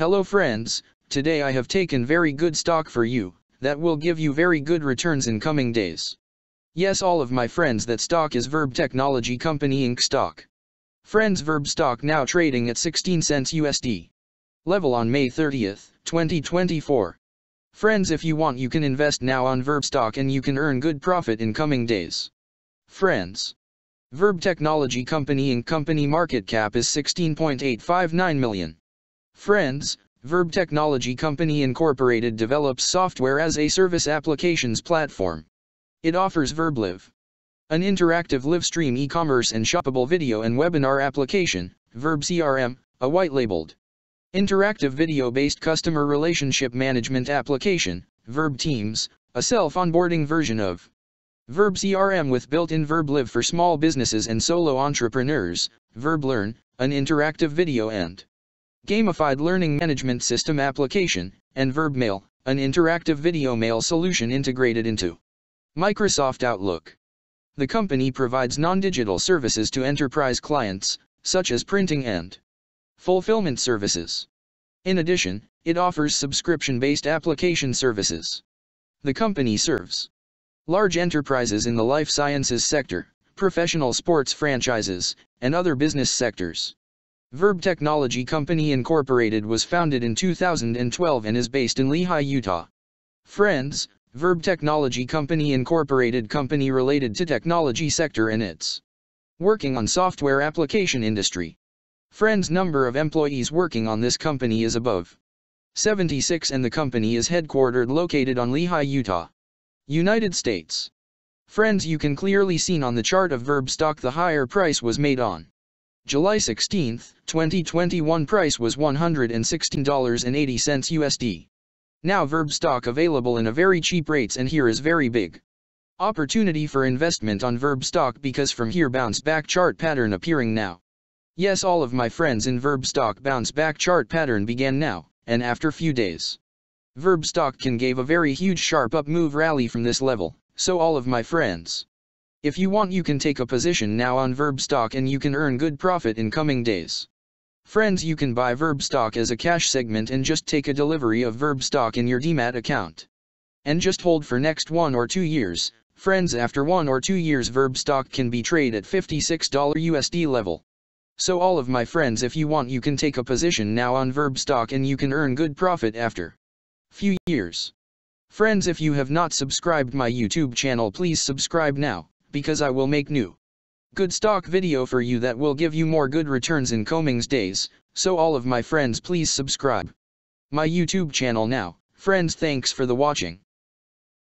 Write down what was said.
Hello friends, today I have taken very good stock for you, that will give you very good returns in coming days. Yes, all of my friends, that stock is Verb Technology Company Inc. stock. Friends, Verb stock now trading at 16 cents USD. Level on May 30th, 2024. Friends, if you want you can invest now on Verb stock and you can earn good profit in coming days. Friends, Verb Technology Company Inc. company market cap is 16.859 million. Friends, Verb Technology Company Incorporated develops software as a service applications platform. It offers VerbLive, an interactive live stream e-commerce and shoppable video and webinar application, VerbCRM, a white-labeled, interactive video-based customer relationship management application, VerbTeams, a self-onboarding version of VerbCRM with built-in VerbLive for small businesses and solo entrepreneurs, VerbLearn, an interactive video and gamified learning management system application, and VerbMail, an interactive video mail solution integrated into Microsoft Outlook. The company provides non-digital services to enterprise clients, such as printing and fulfillment services. In addition, it offers subscription-based application services. The company serves large enterprises in the life sciences sector, professional sports franchises, and other business sectors. Verb Technology Company Incorporated was founded in 2012 and is based in Lehigh, Utah. Friends, Verb Technology Company Incorporated company related to technology sector and it's working on software application industry. Friends, number of employees working on this company is above 76 and the company is headquartered located on Lehigh, Utah, United States. Friends, you can clearly see on the chart of Verb stock the higher price was made on July 16, 2021 price was $116.80 USD. Now Verb stock available in a very cheap rates and here is very big opportunity for investment on Verb stock because from here bounce back chart pattern appearing now. Yes, all of my friends, in Verb stock bounce back chart pattern began now, and after few days Verb stock can gave a very huge sharp up move rally from this level, so all of my friends, if you want you can take a position now on Verb stock and you can earn good profit in coming days. Friends, you can buy Verb stock as a cash segment and just take a delivery of Verb stock in your DMAT account. And just hold for next 1 or 2 years, friends. After 1 or 2 years Verb stock can be traded at $56 USD level. So all of my friends, if you want you can take a position now on Verb stock and you can earn good profit after few years. Friends, if you have not subscribed my YouTube channel please subscribe now, because I will make new good stock video for you that will give you more good returns in coming days, so all of my friends please subscribe my YouTube channel now. Friends, thanks for the watching.